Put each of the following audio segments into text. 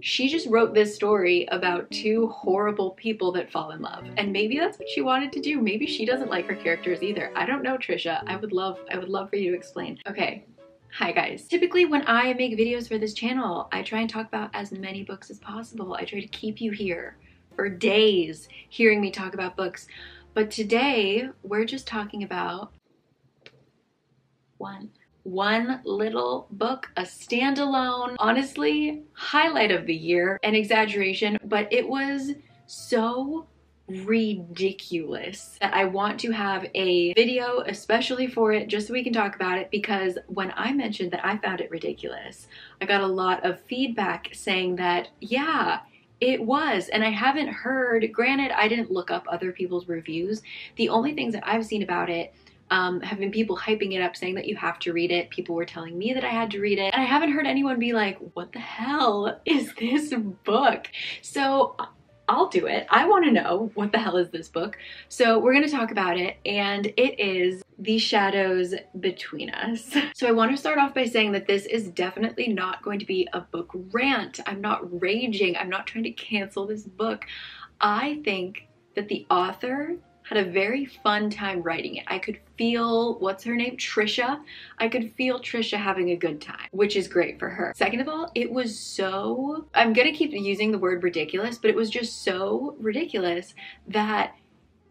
She just wrote this story about two horrible people that fall in love, and maybe that's what she wanted to do. Maybe she doesn't like her characters either. I don't know, Tricia. I would love for you to explain. Okay. Hi guys. Typically when I make videos for this channel, I try and talk about as many books as possible. I try to keep you here for days hearing me talk about books. But today we're just talking about one little book, a standalone, honestly, highlight of the year, an exaggeration, but it was so ridiculous that I want to have a video especially for it, just so we can talk about it, because when I mentioned that I found it ridiculous, I got a lot of feedback saying that, yeah, it was. And I haven't heard, granted, I didn't look up other people's reviews. The only things that I've seen about it have been people hyping it up, saying that you have to read it. People were telling me that I had to read it. And I haven't heard anyone be like, what the hell is this book? So I'll do it. I want to know, what the hell is this book? So we're going to talk about it, and it is The Shadows Between Us. So I want to start off by saying that this is definitely not going to be a book rant. I'm not raging. I'm not trying to cancel this book. I think that the author had a very fun time writing it. I could feel, what's her name? Tricia. I could feel Tricia having a good time, which is great for her. Second of all, it was so, I'm gonna keep using the word ridiculous, but it was just so ridiculous that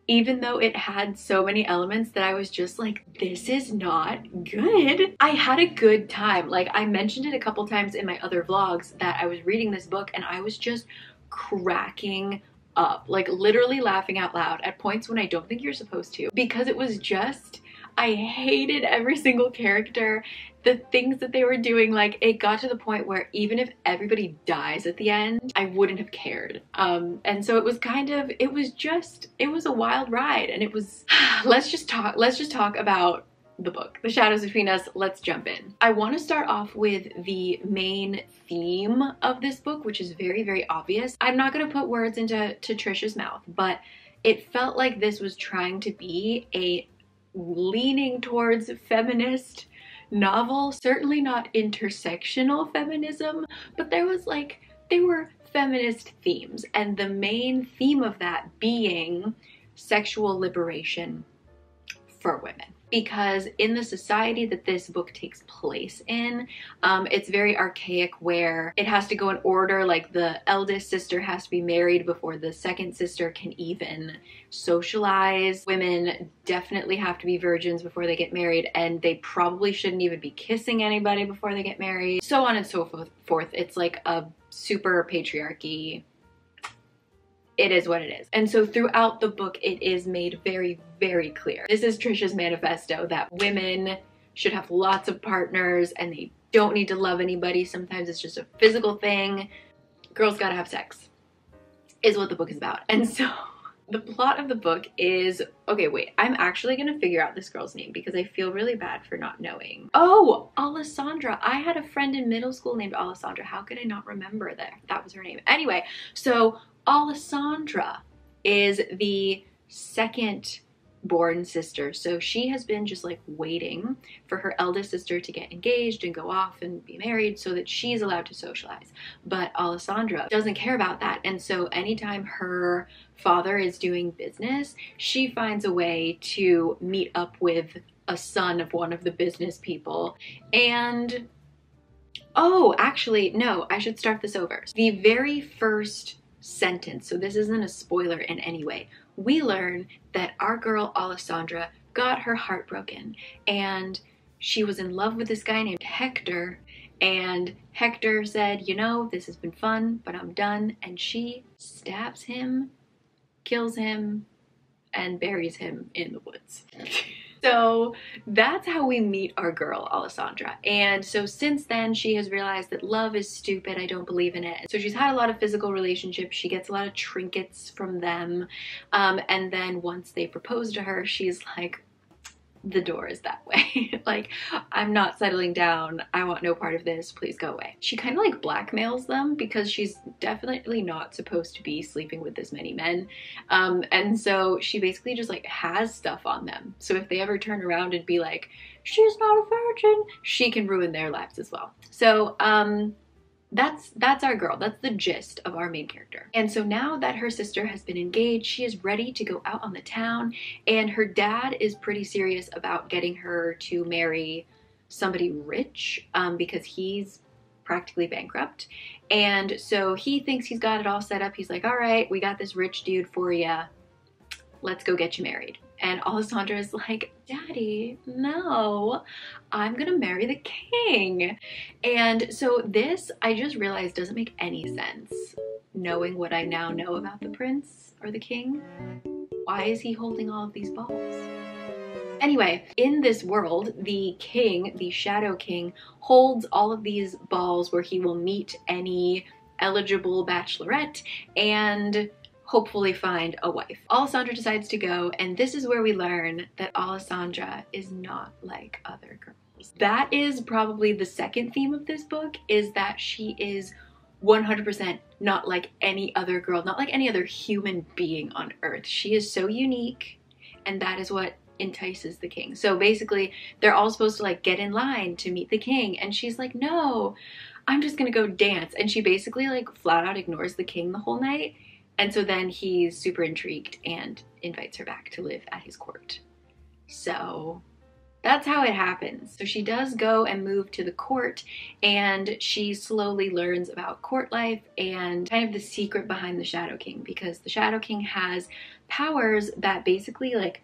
even though it had so many elements that I was just like, this is not good, I had a good time. Like, I mentioned it a couple times in my other vlogs that I was reading this book and I was just cracking up, like literally laughing out loud at points when I don't think you're supposed to, because it was just, I hated every single character, the things that they were doing. Like, it got to the point where even if everybody dies at the end, I wouldn't have cared. And so it was kind of, it was just, it was a wild ride, and it was, let's just talk about the book, The Shadows Between Us. Let's jump in. I want to start off with the main theme of this book, which is very, very obvious. I'm not going to put words into Tricia's mouth, but it felt like this was trying to be a leaning towards feminist novel, certainly not intersectional feminism, but there was like, they were feminist themes, and the main theme of that being sexual liberation for women. Because in the society that this book takes place in, it's very archaic, where it has to go in order, like the eldest sister has to be married before the second sister can even socialize. Women definitely have to be virgins before they get married, and they probably shouldn't even be kissing anybody before they get married, so on and so forth. It's like a super patriarchy. It is what it is. And so throughout the book, it is made very, very clear. This is Tricia's manifesto, that women should have lots of partners and they don't need to love anybody. Sometimes it's just a physical thing. Girls gotta have sex is what the book is about. And so the plot of the book is, okay, wait, I'm actually gonna figure out this girl's name because I feel really bad for not knowing. Oh, Alessandra. I had a friend in middle school named Alessandra. How could I not remember that? That was her name. Anyway, so Alessandra is the second born sister, so she has been just like waiting for her eldest sister to get engaged and go off and be married so that she's allowed to socialize. But Alessandra doesn't care about that, and so anytime her father is doing business, she finds a way to meet up with a son of one of the business people. And oh, actually no, I should start this over. The very first sentence, so this isn't a spoiler in any way, we learn that our girl Alessandra got her heart broken, and she was in love with this guy named Hector, and Hector said, you know, this has been fun, but I'm done, and she stabs him, kills him, and buries him in the woods. So that's how we meet our girl, Alessandra. And so since then, she has realized that love is stupid. I don't believe in it. So she's had a lot of physical relationships. She gets a lot of trinkets from them. And then once they propose to her, she's like, the door is that way. Like, I'm not settling down. I want no part of this. Please go away. She kind of like blackmails them because she's definitely not supposed to be sleeping with this many men. And so she basically just like has stuff on them. So if they ever turn around and be like, she's not a virgin, she can ruin their lives as well. So That's our girl. That's the gist of our main character. And so now that her sister has been engaged, she is ready to go out on the town, and her dad is pretty serious about getting her to marry somebody rich because he's practically bankrupt. And so he thinks he's got it all set up. He's like, all right, we got this rich dude for you. Let's go get you married. And Alessandra is like, Daddy, no, I'm gonna marry the king. And so this, I just realized, doesn't make any sense, knowing what I now know about the prince or the king. Why is he holding all of these balls? Anyway, in this world, the king, the Shadow King, holds all of these balls where he will meet any eligible bachelorette and hopefully find a wife. Alessandra decides to go, and this is where we learn that Alessandra is not like other girls. That is probably the second theme of this book, is that she is 100% not like any other girl, not like any other human being on earth. She is so unique, and that is what entices the king. So basically, they're all supposed to like get in line to meet the king, and she's like, no, I'm just gonna go dance. And she basically like flat out ignores the king the whole night. And so then he's super intrigued and invites her back to live at his court. So that's how it happens. So she does go and move to the court, and she slowly learns about court life and kind of the secret behind the Shadow King, because the Shadow King has powers that basically like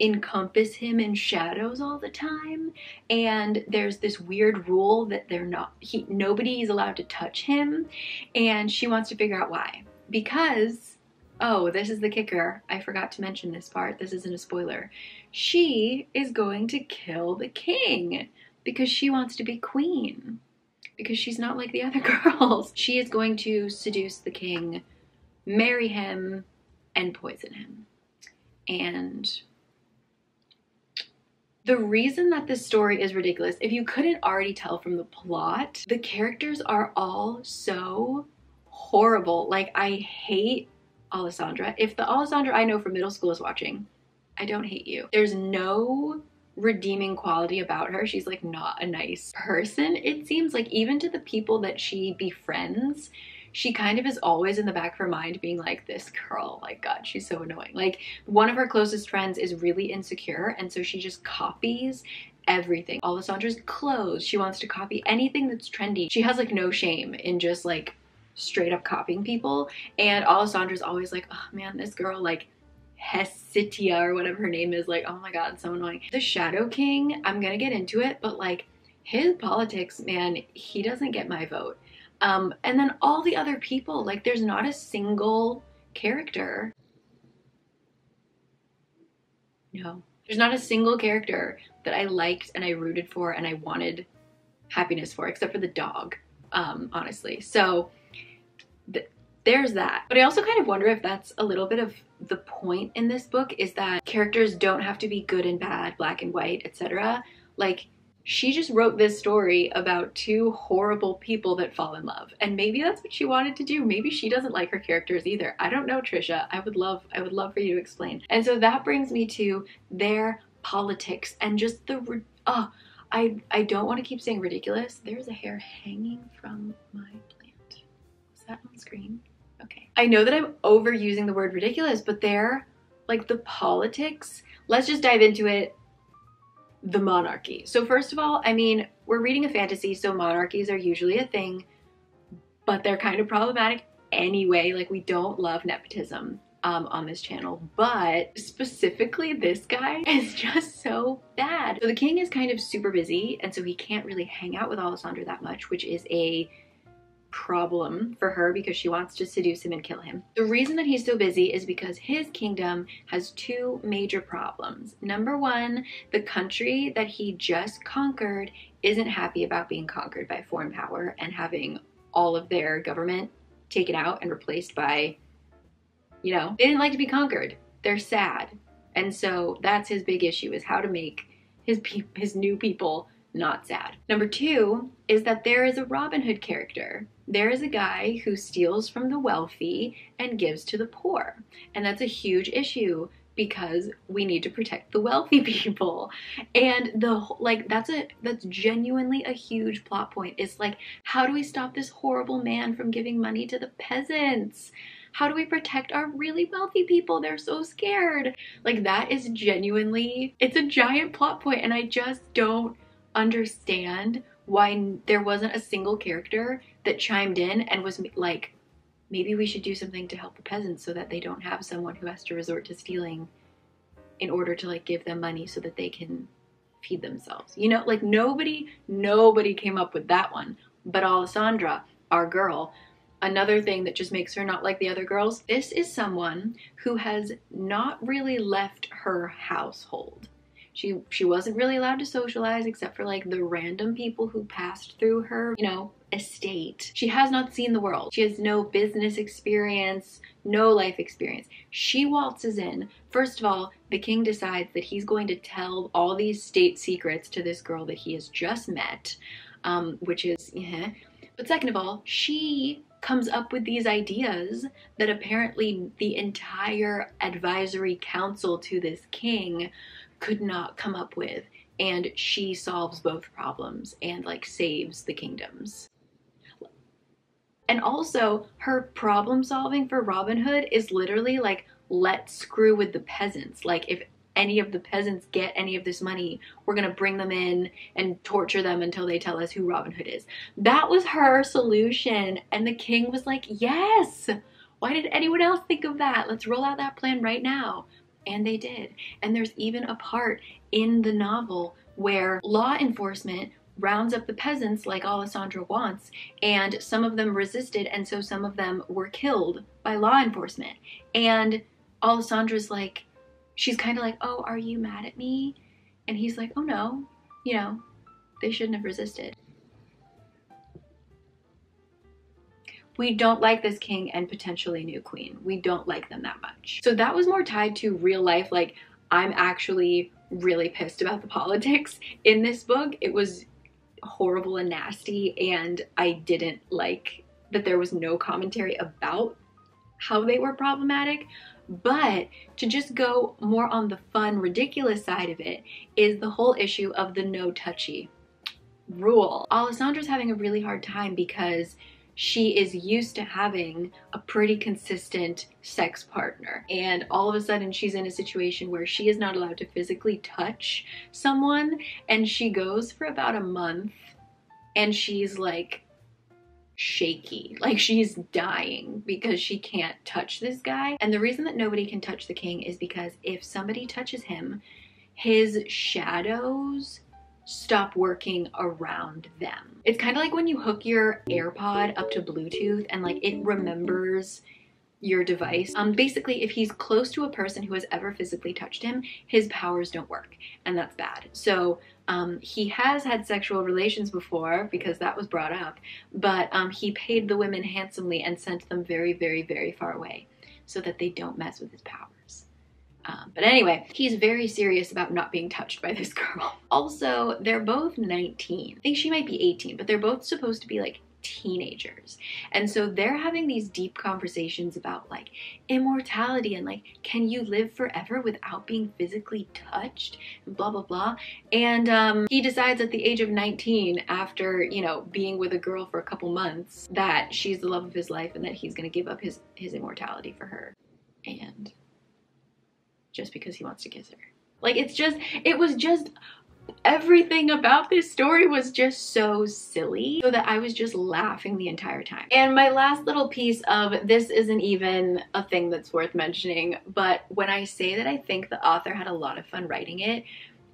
encompass him in shadows all the time, and there's this weird rule that they're not, nobody is allowed to touch him, and she wants to figure out why. Because, oh, this is the kicker. I forgot to mention this part. This isn't a spoiler. She is going to kill the king because she wants to be queen, because she's not like the other girls. She is going to seduce the king, marry him, and poison him. And the reason that this story is ridiculous, if you couldn't already tell from the plot, the characters are all so horrible. Like, I hate Alessandra. If the Alessandra I know from middle school is watching, I don't hate you. There's no redeeming quality about her. She's like not a nice person, it seems like. Even to the people that she befriends, she kind of is always in the back of her mind being like, this girl, like, God, she's so annoying. Like, one of her closest friends is really insecure, and so she just copies everything. Alessandra's clothes, she wants to copy anything that's trendy. She has like no shame in just like straight up copying people. And Alessandra's always like, oh man, this girl, like Hesitia or whatever her name is, like, oh my God, so annoying. The Shadow King, I'm gonna get into it, but like his politics, man, he doesn't get my vote. And then all the other people, like there's not a single character. No, there's not a single character that I liked and I rooted for and I wanted happiness for, except for the dog, honestly. So there's that. But I also kind of wonder if that's a little bit of the point in this book, is that characters don't have to be good and bad, black and white, etc. Like, she just wrote this story about two horrible people that fall in love, and maybe that's what she wanted to do. Maybe she doesn't like her characters either. I don't know, Tricia. I would love for you to explain. And so that brings me to their politics and just the, oh, I don't want to keep saying ridiculous. There's a hair hanging from my plant. Is that on screen? Okay. I know that I'm overusing the word ridiculous, but they're like the politics. Let's just dive into it. The monarchy. So first of all, I mean, we're reading a fantasy, so monarchies are usually a thing, but they're kind of problematic anyway. Like, we don't love nepotism on this channel, but specifically this guy is just so bad. So the king is kind of super busy, and so he can't really hang out with Alessandra that much, which is a problem for her because she wants to seduce him and kill him. The reason that he's so busy is because his kingdom has two major problems. Number one, the country that he just conquered isn't happy about being conquered by foreign power and having all of their government taken out and replaced by, you know, they didn't like to be conquered. They're sad. And so that's his big issue, is how to make his new people not sad. Number two is that there is a Robin Hood character. There is a guy who steals from the wealthy and gives to the poor. And that's a huge issue because we need to protect the wealthy people. And that's genuinely a huge plot point. It's like, how do we stop this horrible man from giving money to the peasants? How do we protect our really wealthy people? They're so scared. Like, that is genuinely, it's a giant plot point, and I just don't understand why there wasn't a single character that chimed in and was like, maybe we should do something to help the peasants so that they don't have someone who has to resort to stealing in order to like give them money so that they can feed themselves. You know, like nobody came up with that one. But Alessandra, our girl, another thing that just makes her not like the other girls, this is someone who has not really left her household. She wasn't really allowed to socialize except for like the random people who passed through her, you know, estate. She has not seen the world. She has no business experience, no life experience. She waltzes in. First of all, the king decides that he's going to tell all these state secrets to this girl that he has just met, which is, But second of all, she comes up with these ideas that apparently the entire advisory council to this king could not come up with, and she solves both problems and like saves the kingdoms. And also, her problem solving for Robin Hood is literally like, let's screw with the peasants. Like, if any of the peasants get any of this money, we're gonna bring them in and torture them until they tell us who Robin Hood is. That was her solution, and the king was like, yes! Why did anyone else think of that? Let's roll out that plan right now. And they did. And there's even a part in the novel where law enforcement rounds up the peasants like Alessandra wants, and some of them resisted, and so some of them were killed by law enforcement. And Alessandra's like, she's kind of like, oh, are you mad at me? And he's like, oh no, you know, they shouldn't have resisted. We don't like this king and potentially new queen. We don't like them that much. So that was more tied to real life. Like, I'm actually really pissed about the politics in this book. It was horrible and nasty, and I didn't like that there was no commentary about how they were problematic. But to just go more on the fun, ridiculous side of it is the whole issue of the no touchy rule. Alessandra's having a really hard time because she is used to having a pretty consistent sex partner, and all of a sudden she's in a situation where she is not allowed to physically touch someone, and she goes for about a month and she's like shaky, like she's dying because she can't touch this guy. And the reason that nobody can touch the king is because if somebody touches him, his shadows stop working around them. It's kind of like when you hook your AirPod up to Bluetooth and like it remembers your device. Basically, if he's close to a person who has ever physically touched him, his powers don't work, and that's bad. So he has had sexual relations before because that was brought up, but he paid the women handsomely and sent them very, very, very far away so that they don't mess with his powers. But anyway, he's very serious about not being touched by this girl. Also, they're both 19. I think she might be 18, but they're both supposed to be like teenagers. And so they're having these deep conversations about like immortality and like, can you live forever without being physically touched and blah, blah, blah. And he decides at the age of 19, after, you know, being with a girl for a couple months, that she's the love of his life and that he's gonna give up his immortality for her. And just because he wants to kiss her. Like, it's just, it was just, everything about this story was just so silly, so that I was just laughing the entire time. And my last little piece of this isn't even a thing that's worth mentioning, but when I say that I think the author had a lot of fun writing it,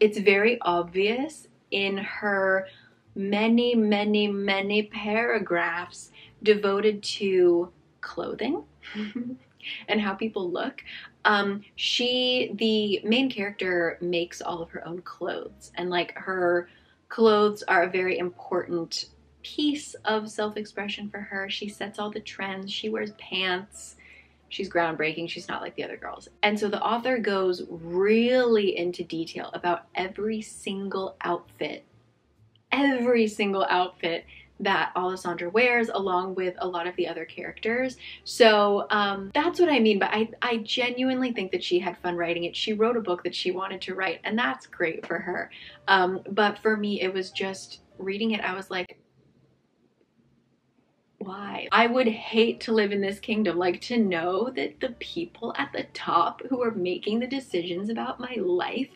it's very obvious in her many, many, many paragraphs devoted to clothing and how people look. The main character makes all of her own clothes, and like her clothes are a very important piece of self-expression for her. She sets all the trends, she wears pants, she's groundbreaking, she's not like the other girls. And so the author goes really into detail about every single outfit that Alessandra wears along with a lot of the other characters. So that's what I mean, but I genuinely think that she had fun writing it. She wrote a book that she wanted to write, and that's great for her. But for me, it was just reading it, I was like, why? I would hate to live in this kingdom, like to know that the people at the top who are making the decisions about my life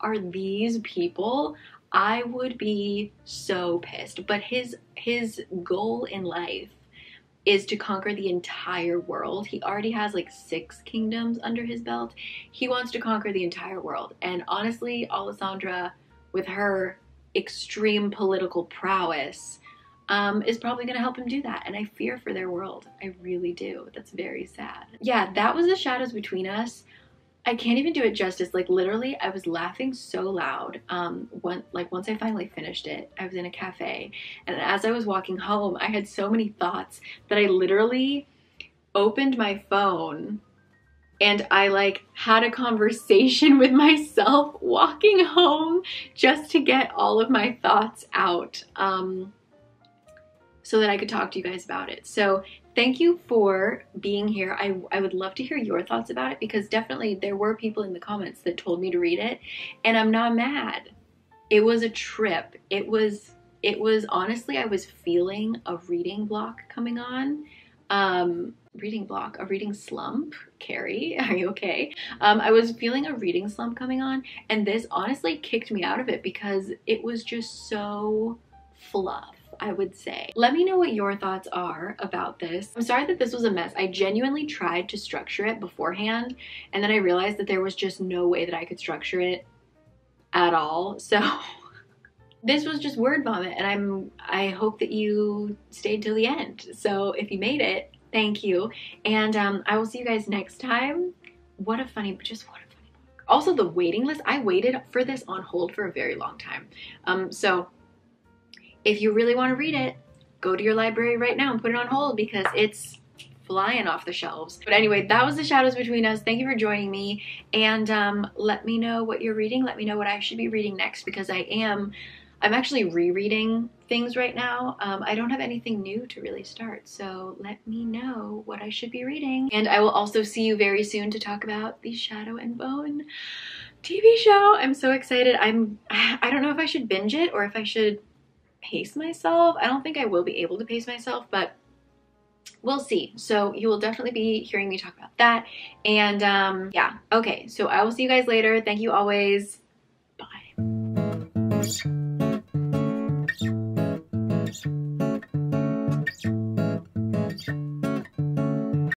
are these people. I would be so pissed. But his goal in life is to conquer the entire world. He already has like 6 kingdoms under his belt. He wants to conquer the entire world. And honestly, Alessandra, with her extreme political prowess, is probably going to help him do that, and I fear for their world. I really do. That's very sad. Yeah, that was The Shadows Between Us. I can't even do it justice. Like, literally, I was laughing so loud. Once I finally finished it, I was in a cafe, and as I was walking home, I had so many thoughts that I literally opened my phone and I like had a conversation with myself walking home just to get all of my thoughts out. So that I could talk to you guys about it. So thank you for being here. I would love to hear your thoughts about it, because definitely there were people in the comments that told me to read it, and I'm not mad. It was a trip. It was honestly, I was feeling a reading block coming on. Reading block, a reading slump. Carrie, are you okay? I was feeling a reading slump coming on, and this honestly kicked me out of it because it was just so fluff, I would say. Let me know what your thoughts are about this. I'm sorry that this was a mess. I genuinely tried to structure it beforehand, and then I realized that there was just no way that I could structure it at all. So this was just word vomit, and I hope that you stayed till the end. So if you made it, thank you. And I will see you guys next time. What a funny book. Also, the waiting list. I waited for this on hold for a very long time. So if you really want to read it, go to your library right now and put it on hold because it's flying off the shelves. But anyway, that was The Shadows Between Us. Thank you for joining me, and let me know what you're reading. Let me know what I should be reading next, because I'm actually rereading things right now. I don't have anything new to really start, so let me know what I should be reading. And I will also see you very soon to talk about the Shadow and Bone TV show. I'm so excited. I don't know if I should binge it or if I should pace myself. I don't think I will be able to pace myself, but we'll see. So you will definitely be hearing me talk about that. And yeah, okay, so I will see you guys later. Thank you always. Bye.